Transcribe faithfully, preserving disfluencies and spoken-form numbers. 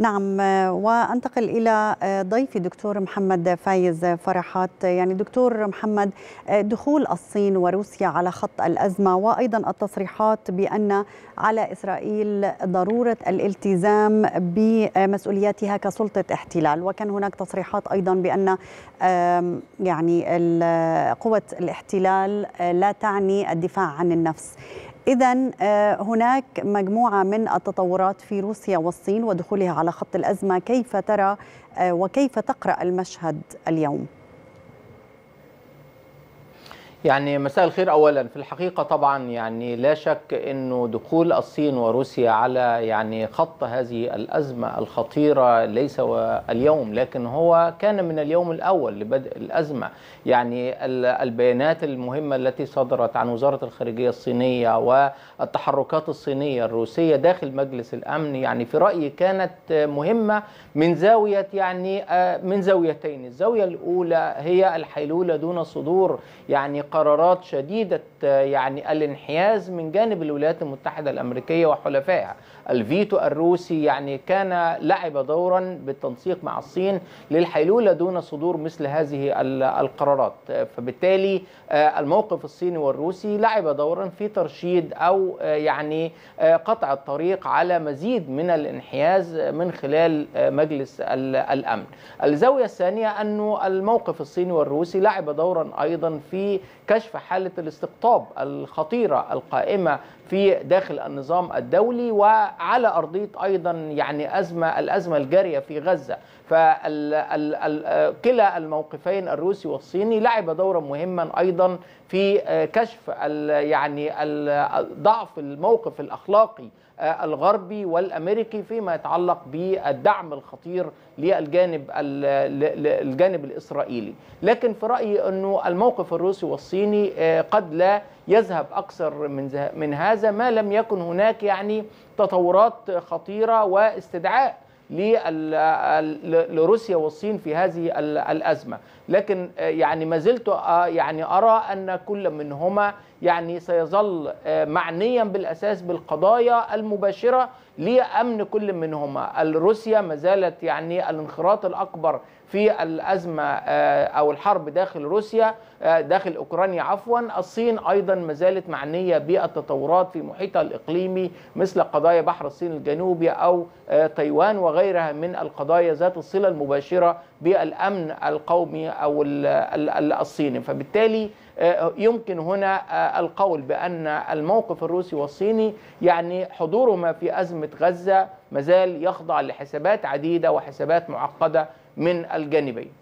نعم، وأنتقل إلى ضيفي دكتور محمد فايز فرحات. يعني دكتور محمد، دخول الصين وروسيا على خط الأزمة، وأيضا التصريحات بأن على إسرائيل ضرورة الالتزام بمسؤولياتها كسلطة احتلال، وكان هناك تصريحات أيضا بأن يعني قوة الاحتلال لا تعني الدفاع عن النفس. إذن هناك مجموعة من التطورات في روسيا والصين ودخولها على خط الأزمة، كيف ترى وكيف تقرأ المشهد اليوم؟ يعني مساء الخير. أولا في الحقيقة طبعا يعني لا شك أنه دخول الصين وروسيا على يعني خط هذه الأزمة الخطيرة ليس اليوم، لكن هو كان من اليوم الأول لبدء الأزمة. يعني البيانات المهمة التي صدرت عن وزارة الخارجية الصينية والتحركات الصينية الروسية داخل مجلس الأمن يعني في رأيي كانت مهمة من زاوية يعني من زاويتين. الزاوية الأولى هي الحيلولة دون صدور يعني قرارات شديدة يعني الانحياز من جانب الولايات المتحدة الأمريكية وحلفائها. الفيتو الروسي يعني كان لعب دورا بالتنسيق مع الصين للحيلولة دون صدور مثل هذه القرارات، فبالتالي الموقف الصيني والروسي لعب دورا في ترشيد أو يعني قطع الطريق على مزيد من الانحياز من خلال مجلس الأمن. الزاوية الثانية أنه الموقف الصيني والروسي لعب دورا أيضا في كشف حالة الاستقطاب الخطيرة القائمة في داخل النظام الدولي وعلى أرضية أيضا يعني أزمة الأزمة الجارية في غزة. فكلا الموقفين الروسي والصيني لعب دورا مهما أيضا في كشف يعني ضعف الموقف الأخلاقي الغربي والأمريكي فيما يتعلق بالدعم الخطير للجانب الجانب الإسرائيلي. لكن في رأيي أنه الموقف الروسي والصيني قد لا يذهب أكثر من من هذا ما لم يكن هناك يعني تطورات خطيرة واستدعاء لروسيا والصين في هذه الأزمة. لكن يعني ما زلت يعني أرى أن كل منهما يعني سيظل معنيا بالأساس بالقضايا المباشرة لأمن كل منهما. الروسيا ما زالت يعني الانخراط الأكبر في الأزمة أو الحرب داخل روسيا داخل أوكرانيا عفوا. الصين أيضا ما زالت معنية بالتطورات في محيطها الإقليمي مثل قضايا بحر الصين الجنوبي أو تايوان وغيرها من القضايا ذات الصلة المباشرة بالأمن القومي أو الصيني. فبالتالي يمكن هنا القول بأن الموقف الروسي والصيني يعني حضورهما في أزمة غزة مازال يخضع لحسابات عديدة وحسابات معقدة من الجانبين.